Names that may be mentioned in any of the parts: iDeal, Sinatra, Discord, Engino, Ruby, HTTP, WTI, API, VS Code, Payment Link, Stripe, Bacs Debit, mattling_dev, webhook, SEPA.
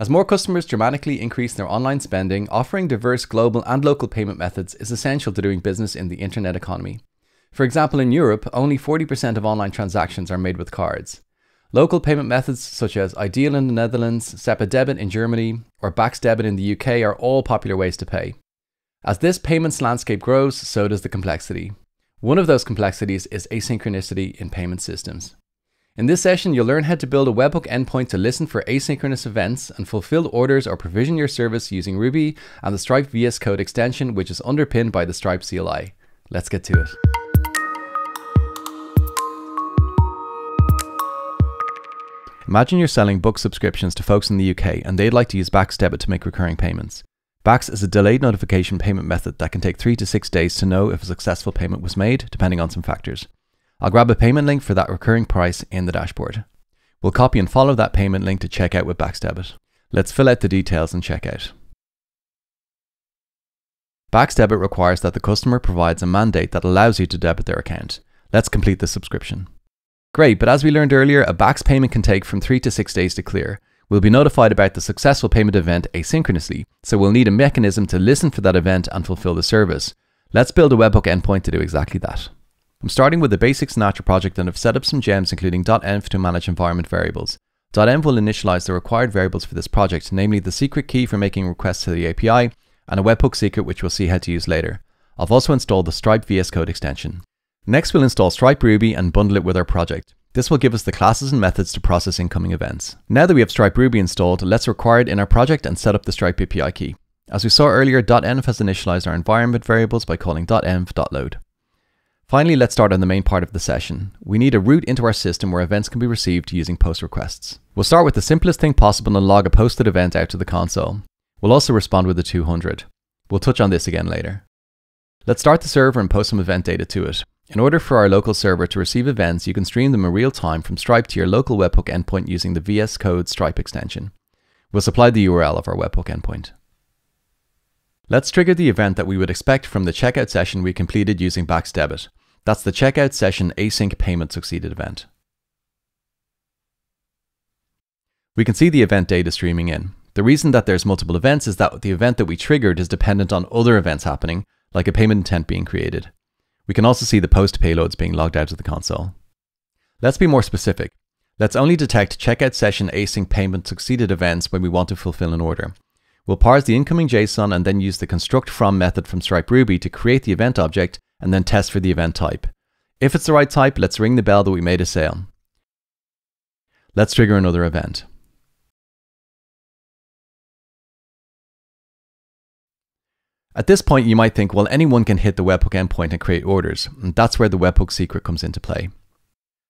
As more customers dramatically increase their online spending, offering diverse global and local payment methods is essential to doing business in the internet economy. For example, in Europe, only 40% of online transactions are made with cards. Local payment methods such as iDeal in the Netherlands, SEPA Debit in Germany, or Bacs Debit in the UK are all popular ways to pay. As this payments landscape grows, so does the complexity. One of those complexities is asynchronicity in payment systems. In this session, you'll learn how to build a webhook endpoint to listen for asynchronous events and fulfill orders or provision your service using Ruby and the Stripe VS Code extension, which is underpinned by the Stripe CLI. Let's get to it. Imagine you're selling book subscriptions to folks in the UK and they'd like to use Bacs Debit to make recurring payments. Bacs is a delayed notification payment method that can take 3 to 6 days to know if a successful payment was made, depending on some factors. I'll grab a payment link for that recurring price in the dashboard. We'll copy and follow that payment link to check out with Bacs Debit. Let's fill out the details and check out. Bacs Debit requires that the customer provides a mandate that allows you to debit their account. Let's complete the subscription. Great, but as we learned earlier, a Bacs payment can take from 3 to 6 days to clear. We'll be notified about the successful payment event asynchronously, so we'll need a mechanism to listen for that event and fulfill the service. Let's build a webhook endpoint to do exactly that. I'm starting with the basic Sinatra project and have set up some gems including .env to manage environment variables. .env will initialize the required variables for this project, namely the secret key for making requests to the API and a webhook secret which we'll see how to use later. I've also installed the Stripe VS Code extension. Next, we'll install Stripe Ruby and bundle it with our project. This will give us the classes and methods to process incoming events. Now that we have Stripe Ruby installed, let's require it in our project and set up the Stripe API key. As we saw earlier, .env has initialized our environment variables by calling .env.load. Finally, let's start on the main part of the session. We need a route into our system where events can be received using post requests. We'll start with the simplest thing possible and log a posted event out to the console. We'll also respond with a 200. We'll touch on this again later. Let's start the server and post some event data to it. In order for our local server to receive events, you can stream them in real time from Stripe to your local webhook endpoint using the VS Code Stripe extension. We'll supply the URL of our webhook endpoint. Let's trigger the event that we would expect from the checkout session we completed using Bacs Debit. That's the checkout session async payment succeeded event. We can see the event data streaming in. The reason that there's multiple events is that the event that we triggered is dependent on other events happening, like a payment intent being created. We can also see the post payloads being logged out of the console. Let's be more specific. Let's only detect checkout session async payment succeeded events when we want to fulfill an order. We'll parse the incoming JSON and then use the construct from method from Stripe Ruby to create the event object and then test for the event type. If it's the right type, let's ring the bell that we made a sale. Let's trigger another event. At this point, you might think, well, anyone can hit the webhook endpoint and create orders, and that's where the webhook secret comes into play.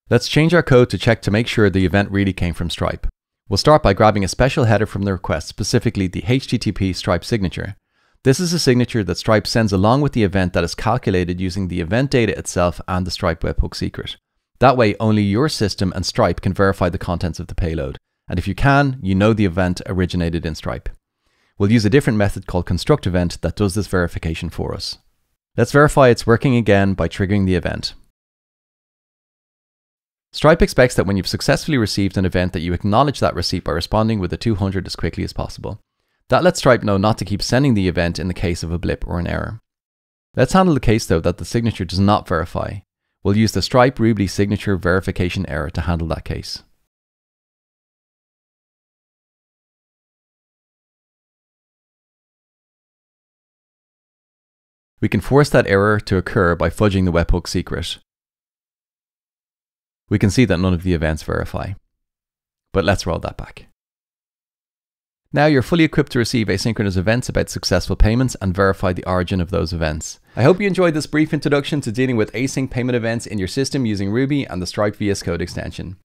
Let's change our code to check to make sure the event really came from Stripe. We'll start by grabbing a special header from the request, specifically the HTTP Stripe signature. This is a signature that Stripe sends along with the event that is calculated using the event data itself and the Stripe webhook secret. That way, only your system and Stripe can verify the contents of the payload. And if you can, you know the event originated in Stripe. We'll use a different method called construct event that does this verification for us. Let's verify it's working again by triggering the event. Stripe expects that when you've successfully received an event that you acknowledge that receipt by responding with a 200 as quickly as possible. That lets Stripe know not to keep sending the event in the case of a blip or an error. Let's handle the case though that the signature does not verify. We'll use the Stripe Ruby signature verification error to handle that case. We can force that error to occur by fudging the webhook secret. We can see that none of the events verify. But let's roll that back. Now you're fully equipped to receive asynchronous events about successful payments and verify the origin of those events. I hope you enjoyed this brief introduction to dealing with async payment events in your system using Ruby and the Stripe VS Code extension.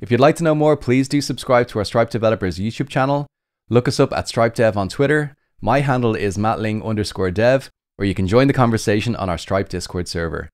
If you'd like to know more, please do subscribe to our Stripe Developers YouTube channel. Look us up at StripeDev on Twitter. My handle is mattling_dev. Or you can join the conversation on our Stripe Discord server.